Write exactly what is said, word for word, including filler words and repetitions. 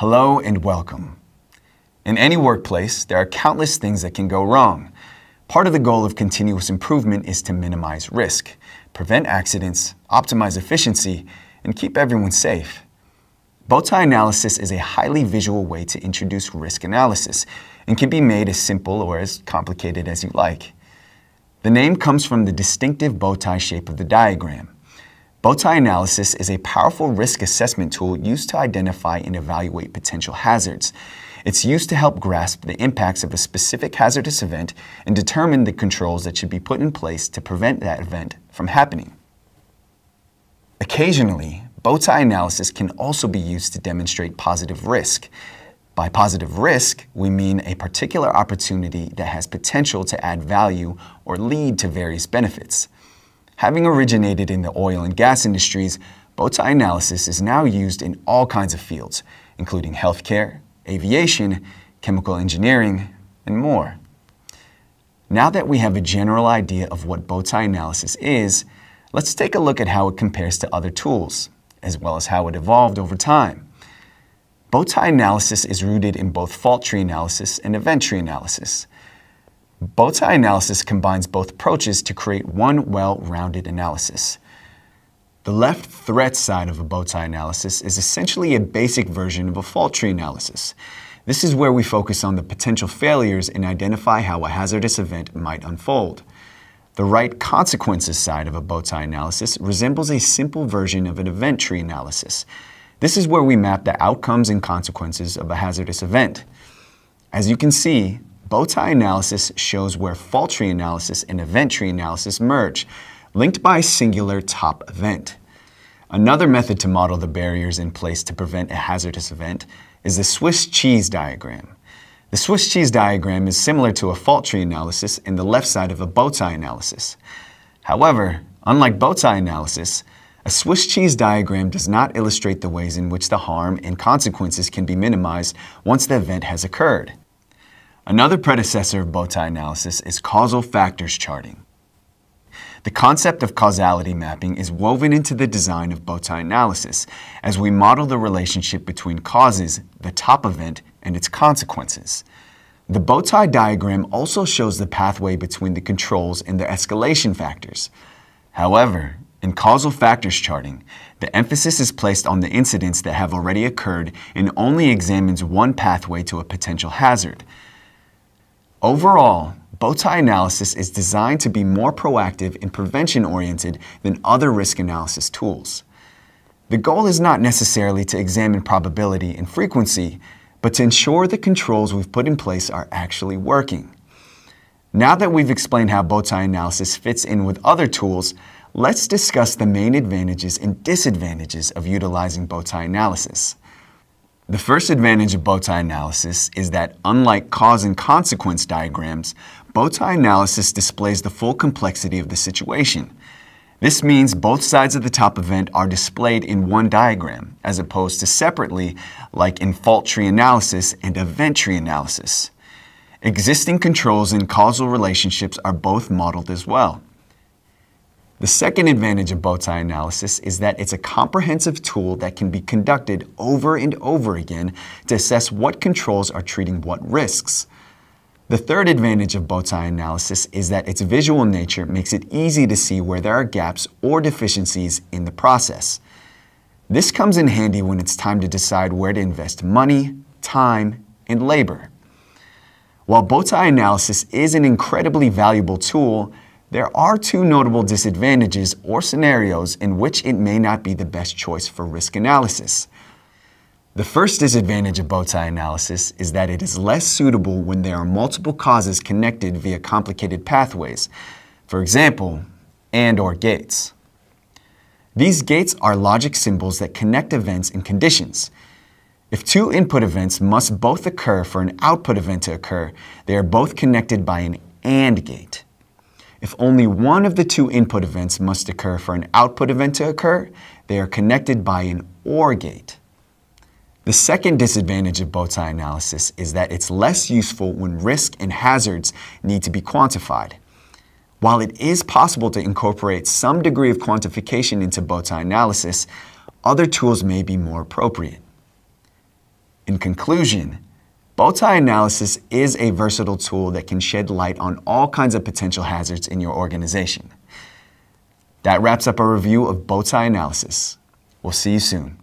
Hello and welcome. In any workplace, there are countless things that can go wrong. Part of the goal of continuous improvement is to minimize risk, prevent accidents, optimize efficiency, and keep everyone safe. Bowtie analysis is a highly visual way to introduce risk analysis and can be made as simple or as complicated as you like. The name comes from the distinctive bowtie shape of the diagram. Bowtie analysis is a powerful risk assessment tool used to identify and evaluate potential hazards. It's used to help grasp the impacts of a specific hazardous event and determine the controls that should be put in place to prevent that event from happening. Occasionally, bowtie analysis can also be used to demonstrate positive risk. By positive risk, we mean a particular opportunity that has potential to add value or lead to various benefits. Having originated in the oil and gas industries, bowtie analysis is now used in all kinds of fields, including healthcare, aviation, chemical engineering, and more. Now that we have a general idea of what bowtie analysis is, let's take a look at how it compares to other tools, as well as how it evolved over time. Bowtie analysis is rooted in both fault tree analysis and event tree analysis. Bowtie analysis combines both approaches to create one well-rounded analysis. The left threat side of a bowtie analysis is essentially a basic version of a fault tree analysis. This is where we focus on the potential failures and identify how a hazardous event might unfold. The right consequences side of a bowtie analysis resembles a simple version of an event tree analysis. This is where we map the outcomes and consequences of a hazardous event. As you can see, bowtie analysis shows where fault tree analysis and event tree analysis merge, linked by a singular top event. Another method to model the barriers in place to prevent a hazardous event is the Swiss cheese diagram. The Swiss cheese diagram is similar to a fault tree analysis in the left side of a bowtie analysis. However, unlike bowtie analysis, a Swiss cheese diagram does not illustrate the ways in which the harm and consequences can be minimized once the event has occurred. Another predecessor of bowtie analysis is causal factors charting. The concept of causality mapping is woven into the design of bowtie analysis as we model the relationship between causes, the top event, and its consequences. The bowtie diagram also shows the pathway between the controls and the escalation factors. However, in causal factors charting, the emphasis is placed on the incidents that have already occurred and only examines one pathway to a potential hazard. Overall, bowtie analysis is designed to be more proactive and prevention-oriented than other risk analysis tools. The goal is not necessarily to examine probability and frequency, but to ensure the controls we've put in place are actually working. Now that we've explained how bowtie analysis fits in with other tools, let's discuss the main advantages and disadvantages of utilizing bowtie analysis. The first advantage of bowtie analysis is that, unlike cause and consequence diagrams, bowtie analysis displays the full complexity of the situation. This means both sides of the top event are displayed in one diagram, as opposed to separately, like in fault tree analysis and event tree analysis. Existing controls and causal relationships are both modeled as well. The second advantage of bowtie analysis is that it's a comprehensive tool that can be conducted over and over again to assess what controls are treating what risks. The third advantage of bowtie analysis is that its visual nature makes it easy to see where there are gaps or deficiencies in the process. This comes in handy when it's time to decide where to invest money, time, and labor. While bowtie analysis is an incredibly valuable tool, there are two notable disadvantages or scenarios in which it may not be the best choice for risk analysis. The first disadvantage of bowtie analysis is that it is less suitable when there are multiple causes connected via complicated pathways, for example, and/or gates. These gates are logic symbols that connect events and conditions. If two input events must both occur for an output event to occur, they are both connected by an AND gate. If only one of the two input events must occur for an output event to occur, they are connected by an OR gate. The second disadvantage of bowtie analysis is that it's less useful when risk and hazards need to be quantified. While it is possible to incorporate some degree of quantification into bowtie analysis, other tools may be more appropriate. In conclusion, Bowtie Analysis is a versatile tool that can shed light on all kinds of potential hazards in your organization. That wraps up our review of Bowtie Analysis. We'll see you soon.